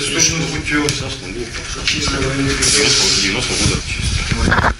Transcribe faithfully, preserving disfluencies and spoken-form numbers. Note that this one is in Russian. Путем. девяностого года.